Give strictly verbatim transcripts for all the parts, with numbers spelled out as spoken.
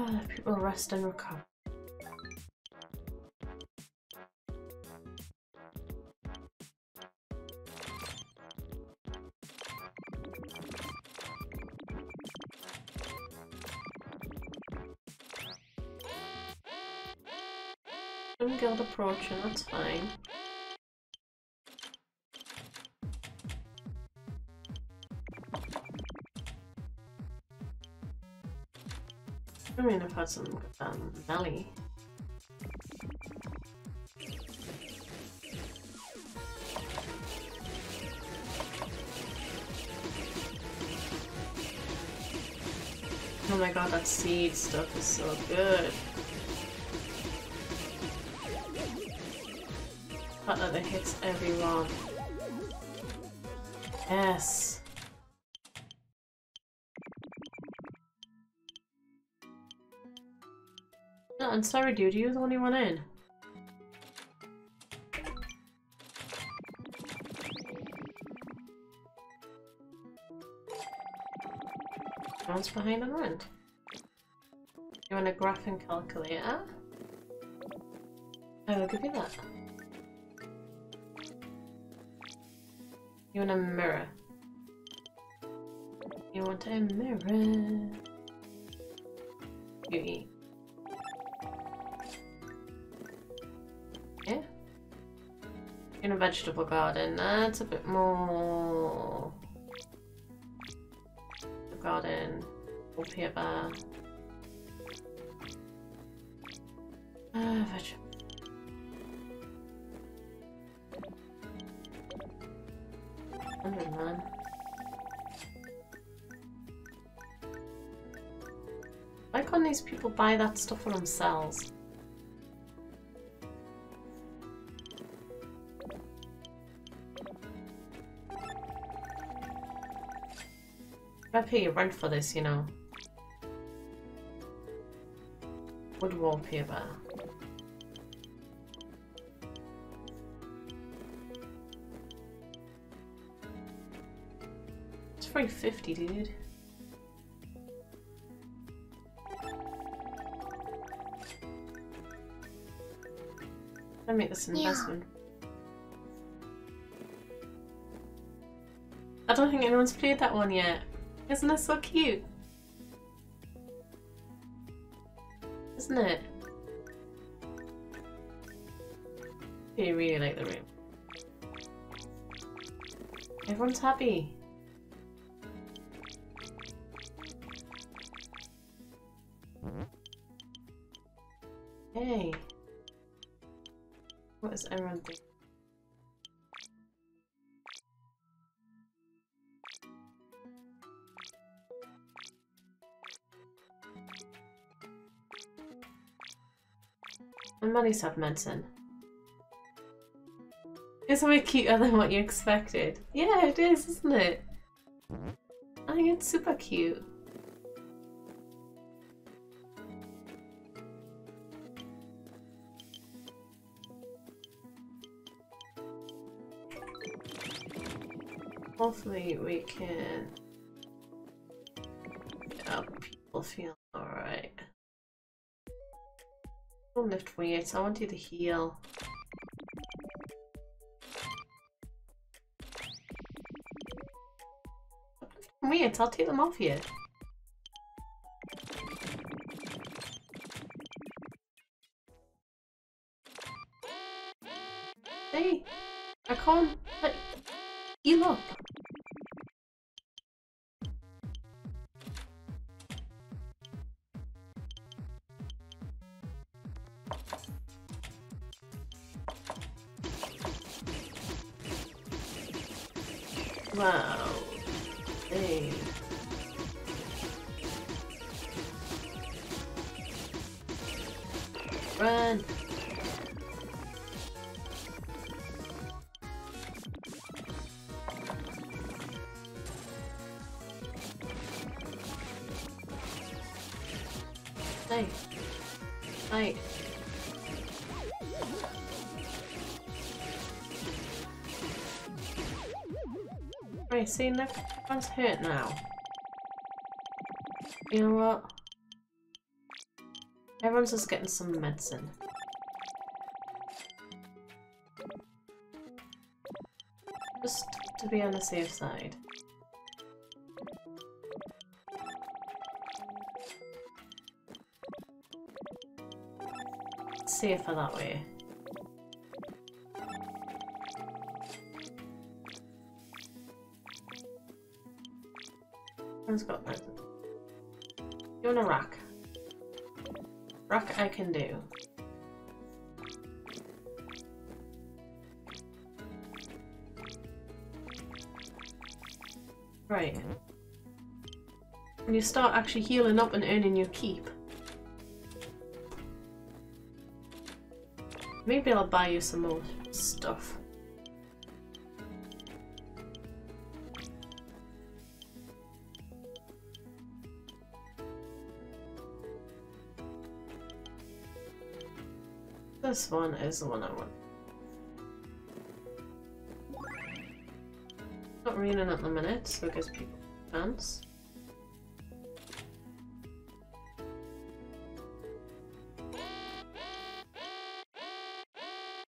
Uh, people rest and recover. One guild approaching, that's fine. I mean, I've had some um, Valley. Oh my god, that seed stuff is so good. The fact that it hits everyone. Yes. No, I'm sorry, dude. You're the only one in. Rounds behind on rent. You want a graphing calculator? I will give you that. You want a mirror. You want a mirror. You eat. Yeah? In a vegetable garden. That's a bit more. The garden. Up here, bar. Ah, vegetable. Man. Why can't these people buy that stuff for themselves? I pay your rent for this, you know. Wood wallpaper. three fifty, dude. I make this investment. Yeah. I don't think anyone's played that one yet. Isn't it so cute? Isn't it? I really like the room. Everyone's happy. Hey, what is everyone doing? And money sub medicine. It's way cuter than what you expected. Yeah, it is, isn't it? I think it's super cute. Hopefully we can get our people feeling alright. Don't lift weights, I want you to heal. Stop lifting weights, I'll take them off you. Hey, I can't let you look. Wow. Hey. Run. Hey. Hey. Right, see, that one's hurt now. You know what? Everyone's just getting some medicine. Just to be on the safe side. It's safer that way. Everyone's got medicine. You want a rock? Rock I can do. Right. When you start actually healing up and earning your keep, maybe I'll buy you some more stuff. This one is the one I want. Not raining at the minute, so it gives people a chance.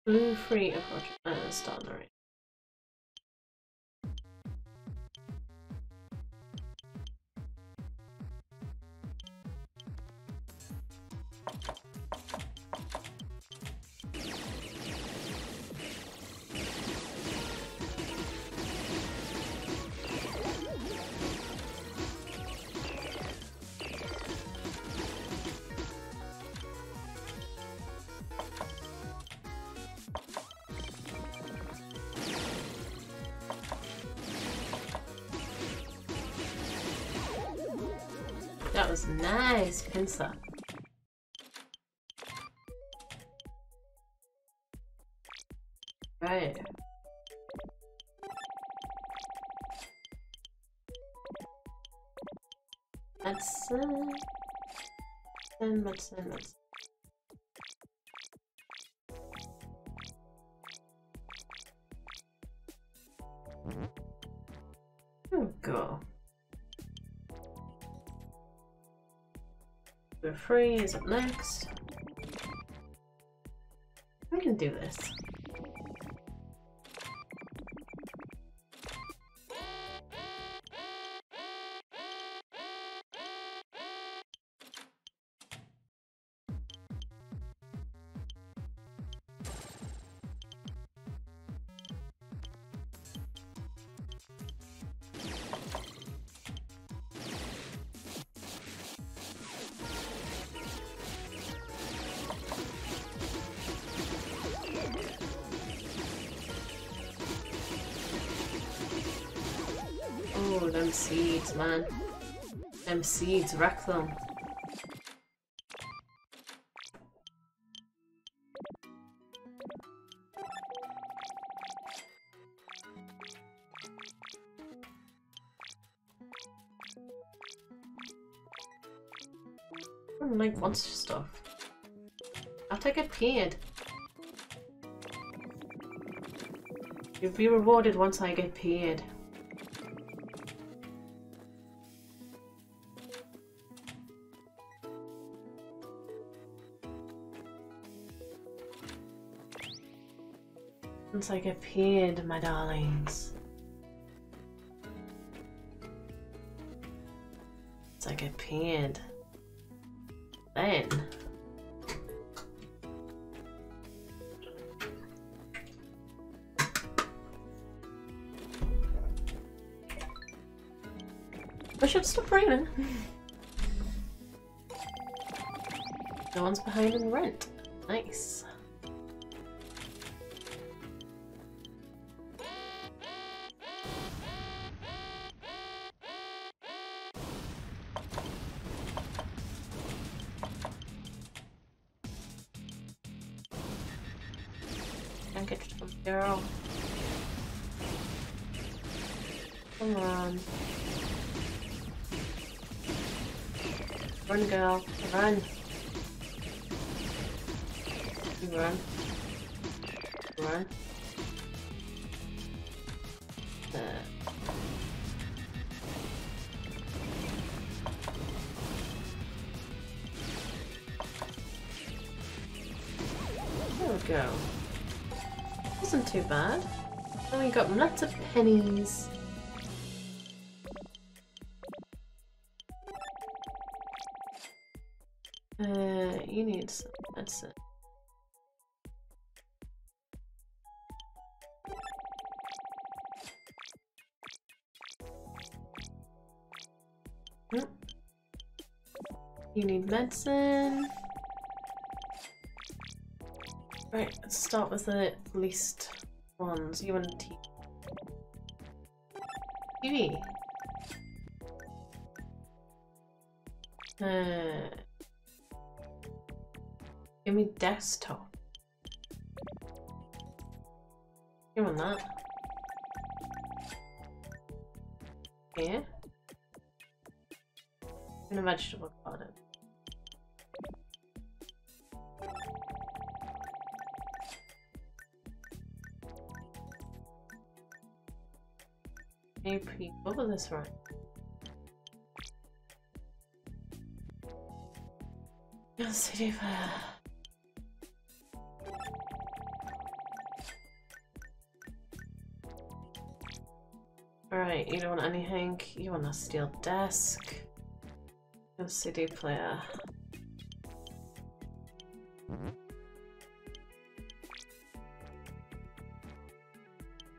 Blue free of Roger. I don't start the rain. That was nice, pincer. Right. That's uh, that's uh, that's. There we go. We're free is up next. I can do this. Them seeds, man. Them seeds, wreck them. I don't like monster stuff. After I get paid. You'll be rewarded once I get paid. Once I get paid, my darlings. Once I get paid, then I should stop raining. No one's behind in rent. Nice. Girl. Come on. Run, girl. Run. Run. Run. Uh. go. Wasn't too bad. And we got lots of pennies. Uh, you need some, that's it. You need medicine. Right, let's start with the least ones. You want a T V. T V. Uh, give me desktop. You want that? Yeah. In a vegetable garden. Hey, pretty cool this one. No city fire. Alright, you don't want anything. You want a steel desk. No C D player.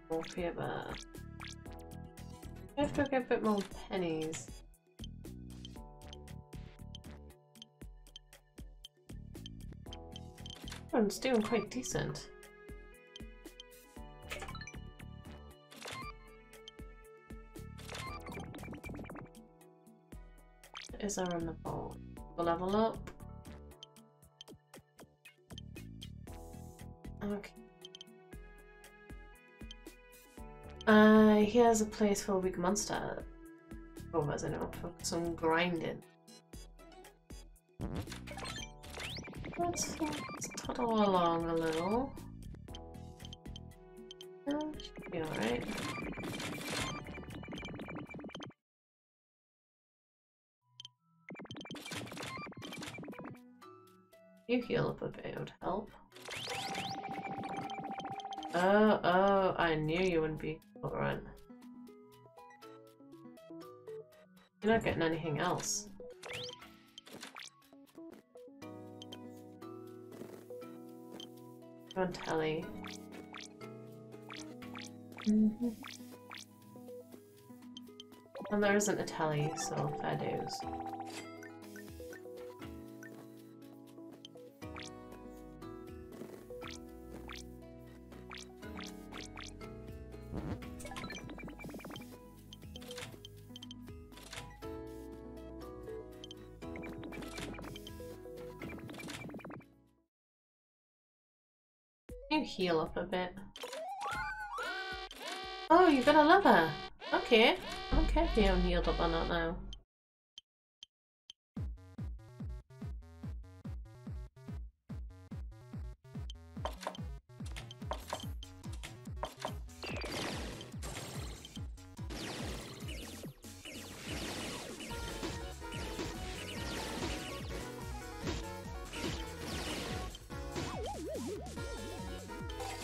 More paper. I have to get a bit more pennies. Oh, it's doing quite decent. What is there on the board? We'll level up. Okay. Uh, here's a place for a weak monster. Oh, as I know, focus on grinding. Let's, let's toddle along a little. Uh, should be alright. You heal up a bit, it would help. Oh, oh, I knew you wouldn't be. Alright. You're not getting anything else. Go on telly. Mm-hmm. And there isn't a telly, so fair dues. Heal up a bit. Oh, you got a lever. Okay. I don't care if you haven't healed up or not now.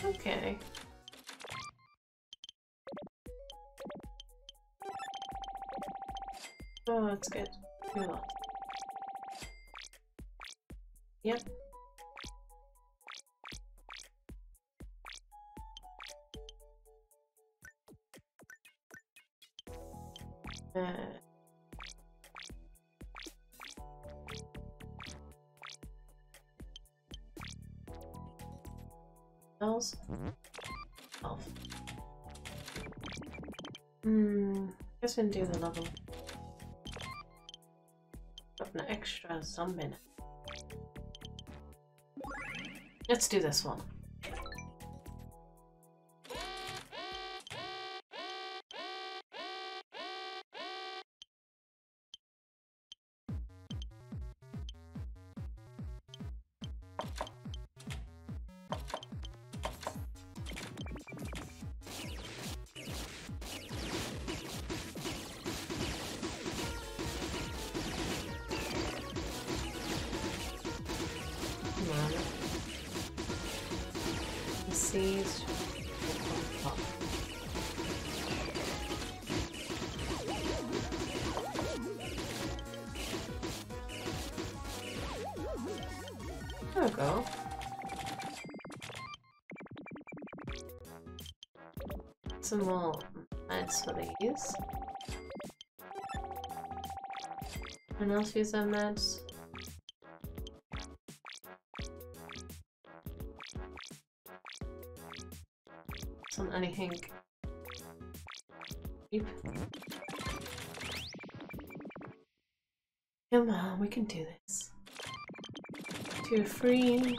Okay. Oh, that's good. Yep. Uh. Else? Elf. Hmm, guess we can do the level. Got an extra zombie in it. Let's do this one. these. Oh. There we go. Some more mats for these. Anyone else use their mats? Isn't anything cheap? Come on, we can do this. Two free.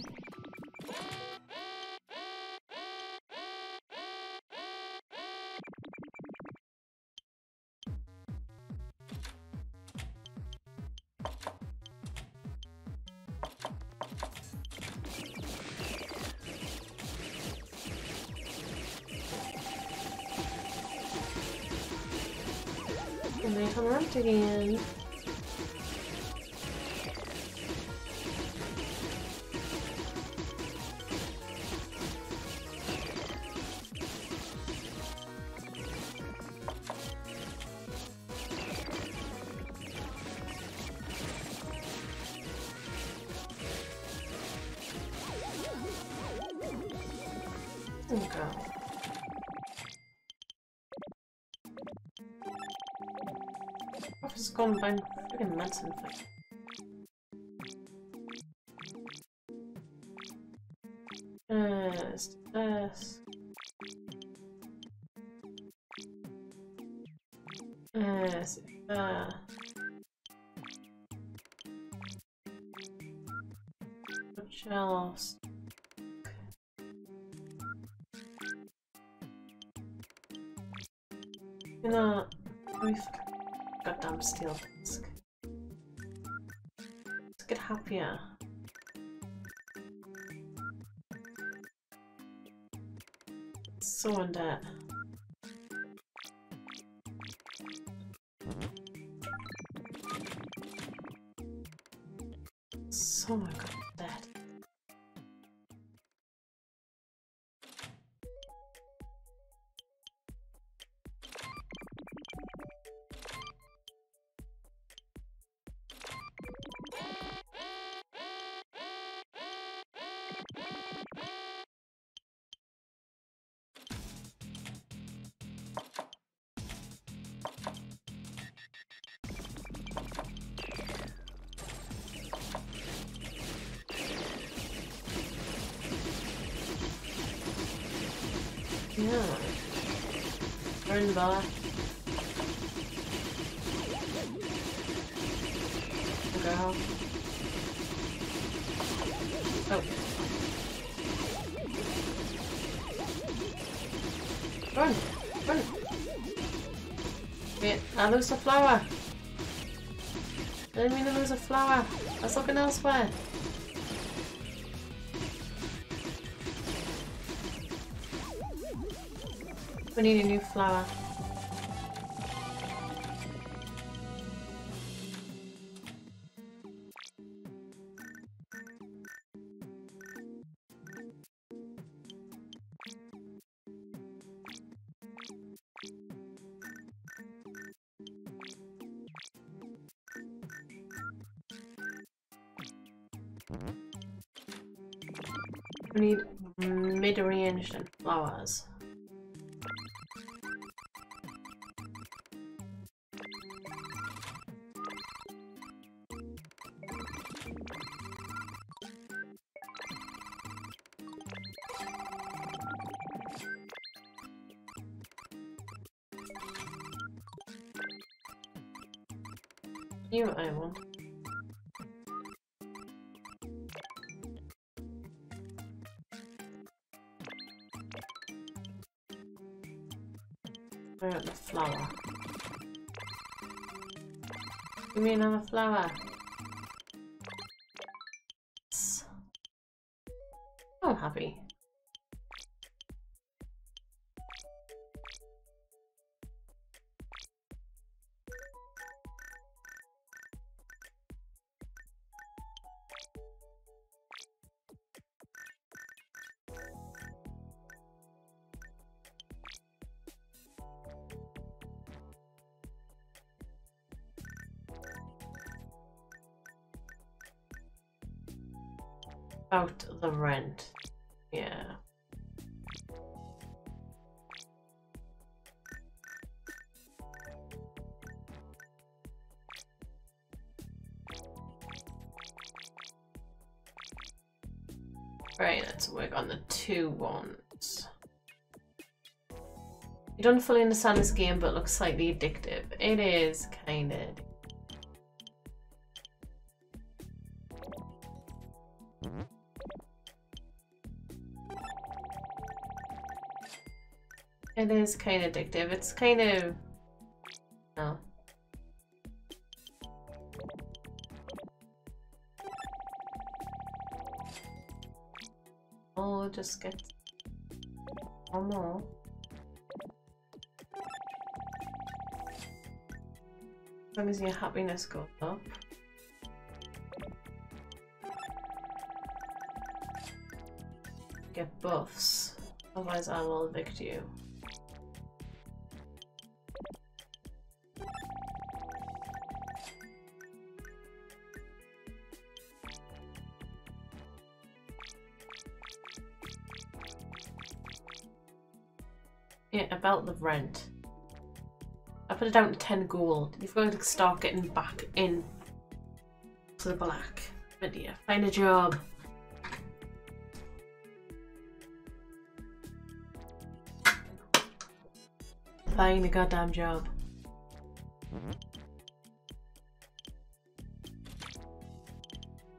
And they come out again. There we go. Just go and buy freaking nuts and things. Yes, yes. Yes, uh. Shelves. You know, we've goddamn steel disc. Let's get happier. So in debt. So my god, debt. Yeah. Burn the bar. Go. Oh. Burn! Burn! Wait, I lose a flower! I didn't mean to lose a flower! I was looking elsewhere! We need a new flower. We need mid-range flowers. You know what I want. Where are the flower? Give me another flower. Oh, I'm happy. About the rent. Yeah. Right, let's work on the two ones. You don't fully understand this game, but it looks slightly addictive. It is, kind of. It is kind of addictive. It's kind of... no. Oh, just get... oh no. As long as your happiness goes up. Get buffs. Otherwise I will evict you. About the rent. I put it down to ten gold. You've got to start getting back in to the black. But yeah, find a job. Find a goddamn job.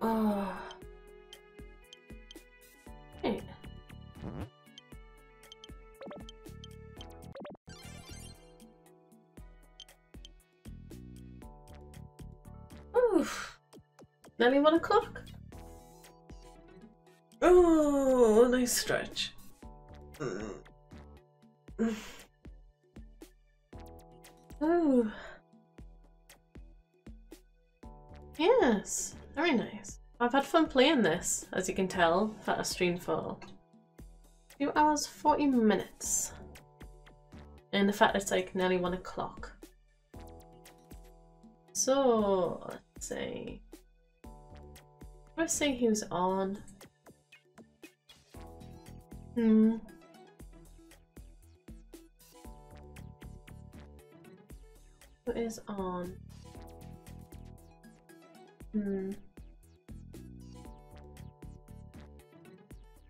Oh. Hey. Nearly one o'clock. Oh, nice stretch. Mm. Oh, yes, very nice. I've had fun playing this, as you can tell, for a stream for two hours forty minutes, and the fact it's like nearly one o'clock. So let's see. Let's see who's on. Hmm. Who is on? Hmm.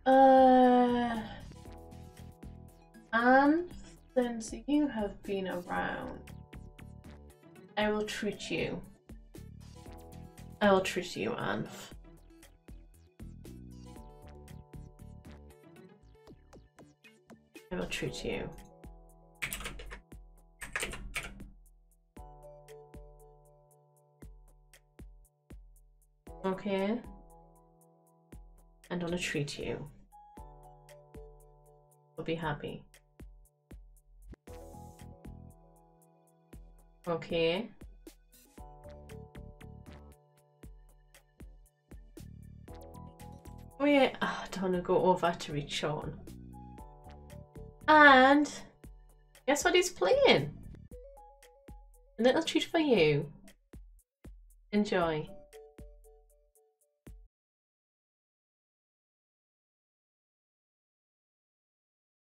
Uh. And since you have been around, I will treat you. I will treat you, Anne. I will treat you. Okay. And I'll treat you. I'll be happy. Okay. Oh yeah, oh, I don't want to go over to reach Sean. And guess what he's playing? A little treat for you. Enjoy.